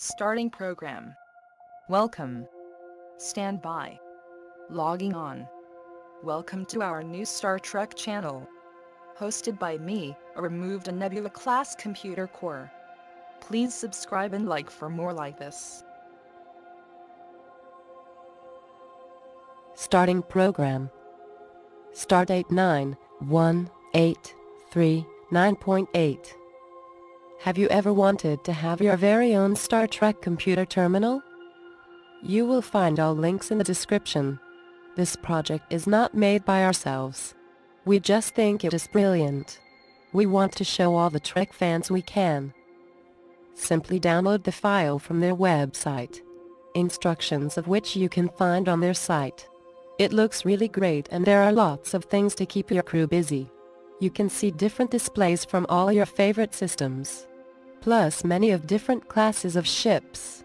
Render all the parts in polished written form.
Starting program. Welcome. Stand by. Logging on. Welcome to our new Star Trek channel. Hosted by me, a removed a Nebula class computer core. Please subscribe and like for more like this. Starting program. Stardate 9-1-8-3-9.8. Have you ever wanted to have your very own Star Trek computer terminal? You will find all links in the description. This project is not made by ourselves. We just think it is brilliant. We want to show all the Trek fans we can. Simply download the file from their website, instructions of which you can find on their site. It looks really great and there are lots of things to keep your crew busy. You can see different displays from all your favorite systems, plus many of different classes of ships.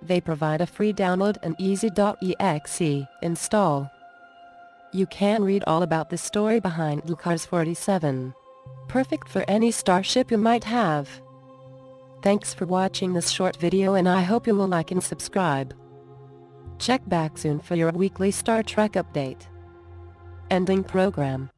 They provide a free download and easy.exe install. You can read all about the story behind LCARS 47. Perfect for any starship you might have. Thanks for watching this short video and I hope you will like and subscribe. Check back soon for your weekly Star Trek update. Ending program.